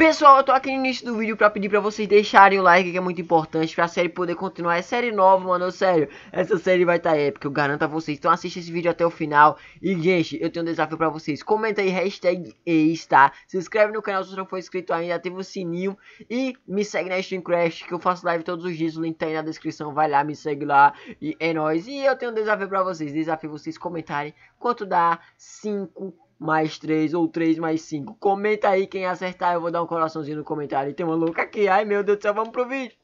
Pessoal, eu tô aqui no início do vídeo pra pedir pra vocês deixarem o like, que é muito importante pra série poder continuar. É série nova, mano, sério. Essa série vai tá épica, eu garanto a vocês. Então assiste esse vídeo até o final. E, gente, eu tenho um desafio pra vocês. Comenta aí, hashtag ex, tá? Se inscreve no canal se você não for inscrito ainda, ativa o sininho. E me segue na StreamCraft, que eu faço live todos os dias. O link tá aí na descrição, vai lá, me segue lá. E é nóis. E eu tenho um desafio pra vocês. Desafio vocês comentarem quanto dá 5 mais 3 ou 3 mais 5. Comenta aí, quem acertar eu vou dar um coraçãozinho no comentário. E tem uma louca aqui, ai meu Deus do céu, vamos pro vídeo.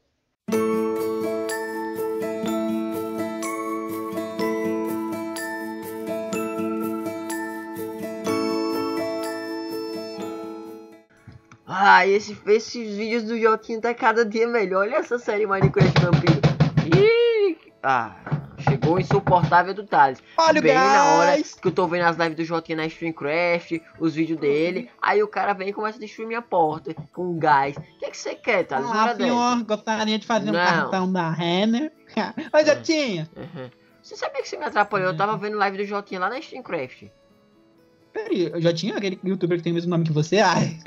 Ah, esses vídeos do Joaquim tá cada dia melhor. Olha essa série Minecraft Vampiro. Ih, chegou o insuportável do Thales. Olha, bem na hora que eu tô vendo as lives do Jotinha na StreamCraft, os vídeos dele. Aí o cara vem e começa a destruir minha porta com gás. O que você quer, Thales? Ah, senhor, gostaria de fazer um cartão da Renner. Oi, Jotinha. Você sabia que você me atrapalhou? Eu tava vendo live do Jotinha lá na StreamCraft. Peraí, eu já tinha aquele youtuber que tem o mesmo nome que você? Ai,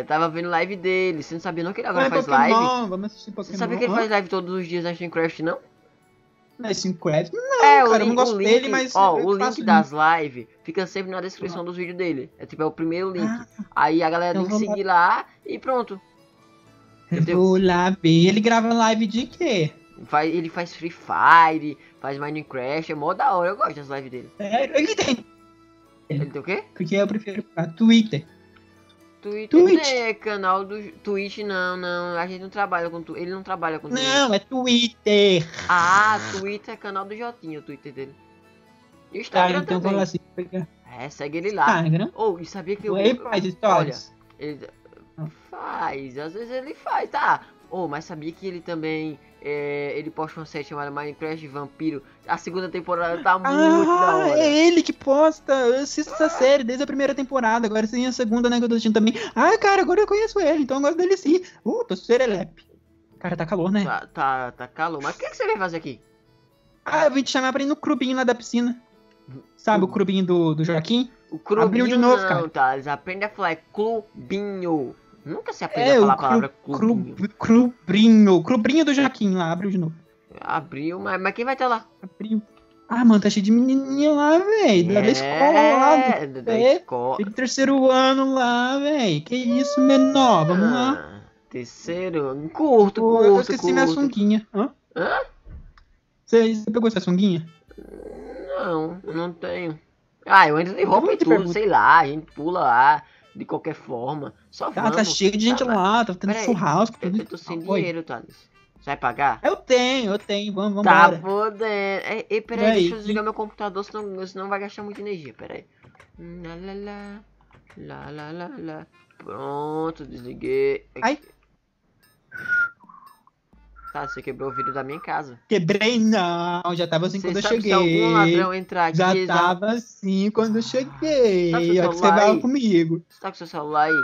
eu tava vendo live dele. Você não sabia não que ele agora faz live? Vamos assistir Pokémon. Você sabia que ele faz live todos os dias na StreamCraft, não? Na StreamCraft? Não, é, cara, eu não gosto dele, mas... Ó, o link das lives fica sempre na descrição dos vídeos dele. É tipo, é o primeiro link. Aí a galera tem que seguir lá e pronto. Eu vou lá ver. Ele grava live de quê? Ele faz Free Fire, faz Minecraft, é mó da hora, eu gosto das lives dele. É, ele tem... Ele tem o quê? Porque eu prefiro Twitter. Twitter é canal do... Twitch não, a gente não trabalha com Twitter, ele não trabalha com Twitter. Não, é Twitter. Ah, Twitter é canal do Jotinho, o Twitter dele. E o Instagram então também. Vou lá, é, segue ele lá. Instagram. Ou, e sabia que ele faz stories. Olha, ele faz, às vezes ele faz, tá. Oh, mas sabia que ele também... ele posta uma série chamada Minecraft Vampiro. A segunda temporada tá muito da hora. É ele que posta. Eu assisto essa série desde a primeira temporada. Agora sim a segunda, né, que eu tô assistindo também. Ah, cara, agora eu conheço ele, então eu gosto dele sim. Tô serelepe. Cara, tá calor, né? Tá calor. Mas o que você veio fazer aqui? Ah, eu vim te chamar pra ir no crubinho lá da piscina. Sabe o crubinho do Joaquim? O crubinho abriu de novo, cara. Não, tá, eles aprendem a falar clubinho. Nunca se aprendeu a falar a palavra crubinho. Crubinho do Joaquim lá, abriu de novo. Abriu, mas quem vai estar lá? Abriu. Ah, mano, tá cheio de menininha lá, velho. Da escola lá. Da escola. Tem terceiro ano lá, velho. Que isso, menor. Vamos lá. Terceiro ano. Curto. Eu esqueci minha sunguinha. Hã? Você pegou essa sunguinha? Não, não tenho. Ah, eu entro de roupa e tudo, sei lá. A gente pula lá. De qualquer forma, só vamos. Tá cheio de gente lá, tá tendo churrasco. Eu tô sem dinheiro, Thales. Você vai pagar? Eu tenho, vamos lá. Tá podendo. Ei, peraí, deixa eu desligar meu computador, senão vai gastar muita energia, peraí. Lá. Pronto, desliguei. Ai. Tá, você quebrou o vidro da minha casa. Quebrei não, já tava assim quando eu cheguei. Se algum ladrão entrar aqui... Já tava assim quando eu cheguei. Olha que você vai comigo. Você tá com seu celular aí?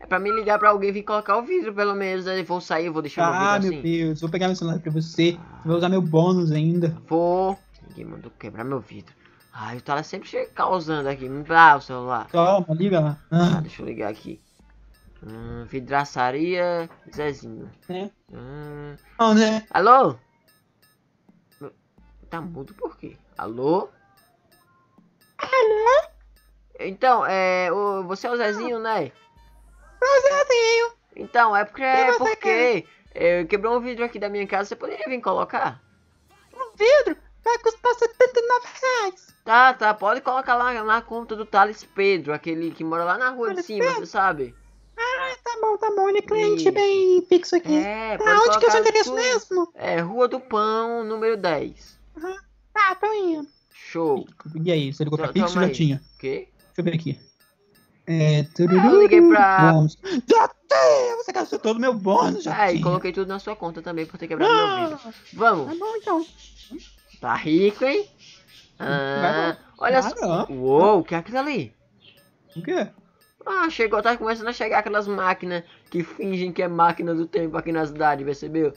É pra me ligar pra alguém vir colocar o vidro, pelo menos. Eu vou sair, vou deixar meu vidro assim. Ah, meu Deus, vou pegar meu celular pra você. Você vai usar meu bônus ainda. Vou. Ninguém mandou quebrar meu vidro. Ai, o Thales sempre causando aqui. Me dá o celular. Toma, liga lá. Ah, deixa eu ligar aqui. Vidraçaria Zezinho. Alô? Tá mudo por quê? Alô? Alô? Então, você é o Zezinho, né? O Zezinho. Então, é porque quebrou um vidro aqui da minha casa, você poderia vir colocar? Um vidro? Vai custar R$79. Tá, pode colocar lá na conta do Thales Pedro, aquele que mora lá na rua de cima, você sabe? Ah, tá bom, ele é cliente bem fixo aqui. Tá, onde que é o seu endereço mesmo? É, Rua do Pão, número 10. Tá, tô indo. Show. E aí, você ligou pra Pix ou já tinha? O quê? Deixa eu ver aqui. Eu liguei pra... Bônus. Você gastou todo o meu bônus, já tinha. E coloquei tudo na sua conta também, por ter quebrado meu vídeo. Vamos. Tá bom, então. Tá rico, hein? Olha só. Uou, o que é aquilo ali? O quê? Ah, tá começando a chegar aquelas máquinas que fingem que é máquina do tempo aqui na cidade, percebeu?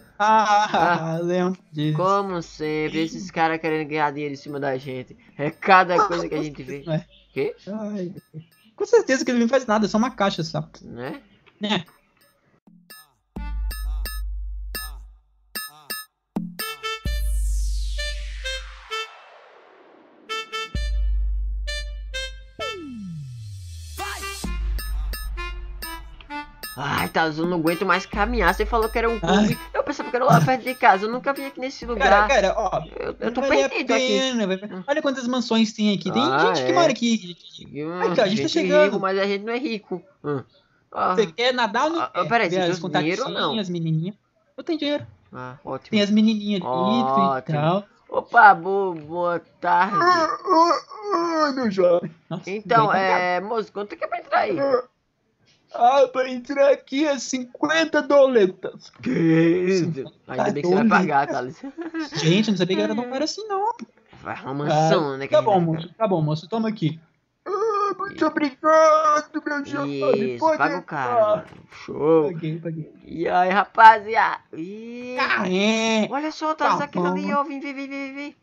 Lembro disso. Como sempre, esses caras querendo ganhar dinheiro em cima da gente. É cada coisa que a gente vê. Com certeza que ele não faz nada, é só uma caixa, sabe? Né? né? Ai, Thales, eu não aguento mais caminhar. Você falou que era um clube. Eu pensava que era lá perto de casa. Eu nunca vim aqui nesse lugar. Cara, ó. Eu tô perdido aqui. Olha quantas mansões tem aqui. Tem gente que mora aqui. Ai, cara, a gente tá chegando. Rico, mas a gente não é rico. Você quer nadar ou não? Peraí, você tem dinheiro ou não? As menininhas. Eu tenho dinheiro. Ah, ótimo. Tem as menininhas aqui e tal. Opa, boa tarde. Ai, meu jovem. Então, moço, quanto que é pra entrar aí? Ah, pra entrar aqui é 50 doletas. Que isso? Ainda bem que você vai pagar, Thales. Gente, eu não sabia que era não era assim, não. Vai arrumar mansão, né? Tá bom, moço, toma aqui. Ah, muito obrigado, meu jovem. Paga o cara. Show. Paguei. E aí, rapaziada? Olha só, Thales, aquilo ali, ó. Vem.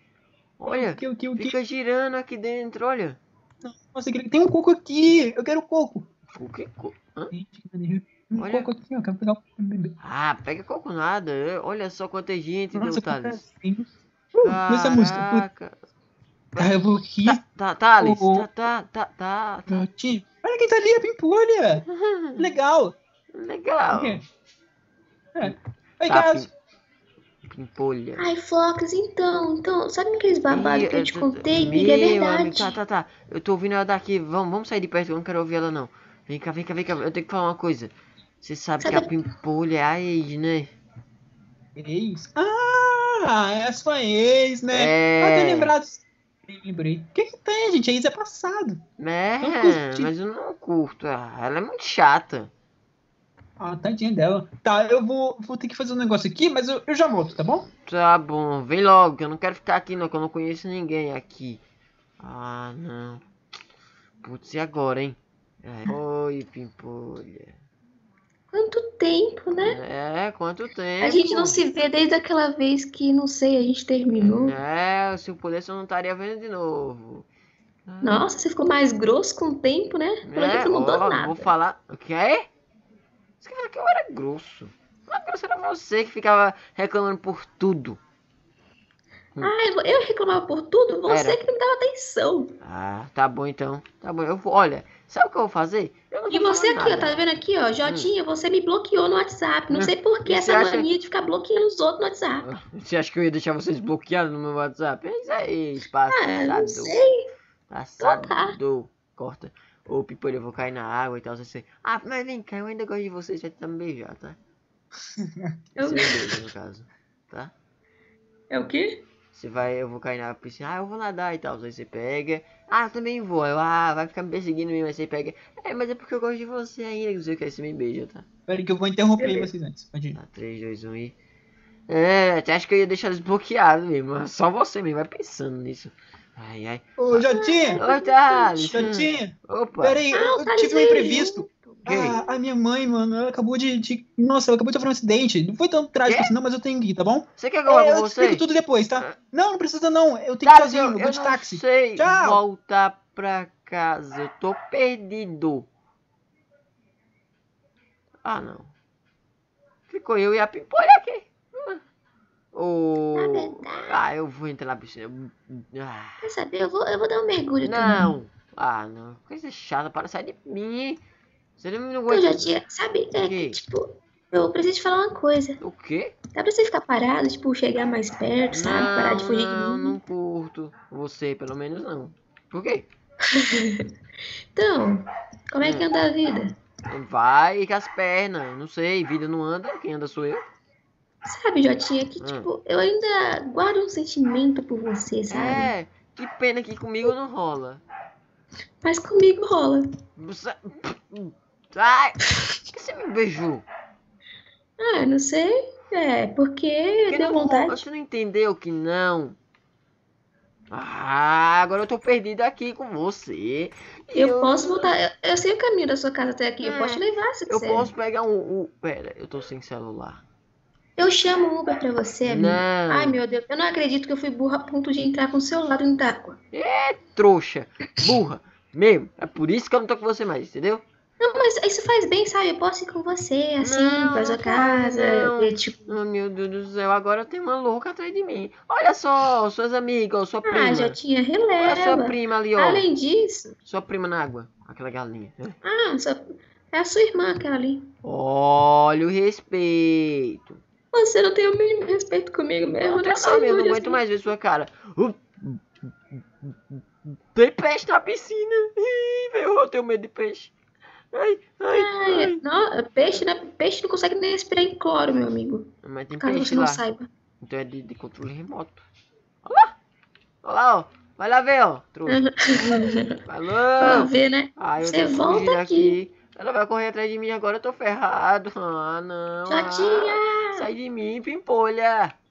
Olha, fica girando aqui dentro, olha. Nossa, tem um coco aqui. Eu quero coco. O que? Olha coco aqui, ó. Quero pegar o coco. Ah, pega coco nada. Olha só quanta gente, deu, Thales. Essa música. Eu vou aqui. Thales. Olha quem tá ali, a Pimpolha. Legal. Oi, Thales. Pimpolha. Ai, Flocas, então, sabe aqueles babados que eu te contei? É verdade. Tá. Eu tô ouvindo ela daqui. Vamos sair de perto, eu não quero ouvir ela, não. Vem cá, eu tenho que falar uma coisa. Você sabe que a Pimpolha é a ex, né? Ex? Ah, é a sua ex, né? Eu tenho lembrado. Lembrei. O que tem, gente? A ex é passado. Mas eu não curto. Ela é muito chata. Ah, tadinha dela. Tá, eu vou ter que fazer um negócio aqui, mas eu já volto, tá bom? Tá bom, vem logo, que eu não quero ficar aqui não, que eu não conheço ninguém aqui. Ah, não. Putz, e agora, hein? Oi, Pimpolha. Quanto tempo, né? Quanto tempo. A gente não se vê desde aquela vez que, não sei, a gente terminou. Se eu pudesse, eu não estaria vendo de novo. Nossa, você ficou mais grosso com o tempo, né? Pelo menos não mudou nada. Vou falar... O quê? Você quer falar que eu era grosso? Mas grosso era você que ficava reclamando por tudo. Ah, eu reclamava por tudo? Você que não me dava atenção. Ah, tá bom então. Tá bom, olha... Sabe o que eu vou fazer? E você aqui, ó, tá vendo aqui, ó, Jotinha, você me bloqueou no WhatsApp. Não sei por que essa mania de ficar bloqueando os outros no WhatsApp. Você acha que eu ia deixar vocês bloqueados no meu WhatsApp? É isso aí, não sei. Passado. Corta. Ô, Pimpolha, eu vou cair na água e tal, você... Ah, mas vem cá, eu ainda gosto de vocês, vai tentar me beijar, tá? Você me beija, no caso, tá? É o quê? Você vai, eu vou cair na piscina, eu vou nadar e tal, aí você pega, eu também vou, vai ficar me perseguindo mesmo, aí você pega, mas é porque eu gosto de você ainda, que você quer se me beija, tá? Pera que eu vou interromper vocês antes, pode ir. 3, 2, 1 e... até acho que eu ia deixar eles bloqueados mesmo, só você mesmo, vai pensando nisso. Ai. Ô, Jotinha! Ô, Thales! Jotinha! Opa! Peraí, eu tive um imprevisto. A minha mãe, mano, ela acabou de... Nossa, ela acabou de sofrer um acidente. Não foi tão trágico assim, não, mas eu tenho que ir, tá bom? Você quer que eu vá com você? Eu explico tudo depois, tá? Não precisa não. Eu tenho que fazer um de táxi. Sei. Tchau. Volta pra casa. Eu tô perdido. Ah, não. Ficou eu e a Pimpolha aqui. Eu vou entrar na piscina. Quer saber? Eu vou dar um mergulho também. Não. Coisa chata. Para sair de mim, você não gosta. Jotinha, sabe? Eu preciso te falar uma coisa. O quê? Dá pra você ficar parado, chegar mais perto, sabe? Parar de fugir de mim. Não curto. Você, pelo menos, não. Por quê? Então, como é que anda a vida? Vai com as pernas. Não sei, vida não anda. Quem anda sou eu. Sabe, Jotinha, que eu ainda guardo um sentimento por você, sabe? Que pena que comigo não rola. Mas comigo rola. Por que você me beijou? Não sei. Porque deu vontade. Você não entendeu que não? Agora eu tô perdido aqui com você. Eu posso voltar. Eu sei o caminho da sua casa até aqui. Eu posso te levar, se quiser. Eu posso pegar um... Pera, eu tô sem celular. Eu chamo o Uber pra você, amigo. Ai, meu Deus, eu não acredito que eu fui burra a ponto de entrar com o celular dentro d'água. Trouxa. Burra. Mesmo. É por isso que eu não tô com você mais, entendeu? Não, mas isso faz bem, sabe? Eu posso ir com você, assim, não, pra sua casa. Não. Eu, tipo... oh, meu Deus do céu, agora tem uma louca atrás de mim. Olha só, suas amigas, sua prima. Ah, Jotinha, releva. Olha sua prima ali, ó. Além disso... sua prima na água, aquela galinha. Né? Ah, é a sua irmã aquela ali. Olha o respeito. Você não tem o mínimo respeito comigo mesmo, né? Eu não aguento mais ver sua cara. Tem peixe na piscina. Eu tenho medo de peixe. Ai. Não, peixe não consegue nem respirar em cloro, meu amigo. Mas tem caso peixe você lá. Não saiba. Então é de controle remoto. Olha lá. Olha lá, ó. Vai lá ver, ó. Falou. Vai ver, né? Você volta aqui. Ela vai correr atrás de mim agora, eu tô ferrado. Ah, não. Jotinha. Sai de mim, Pimpolha.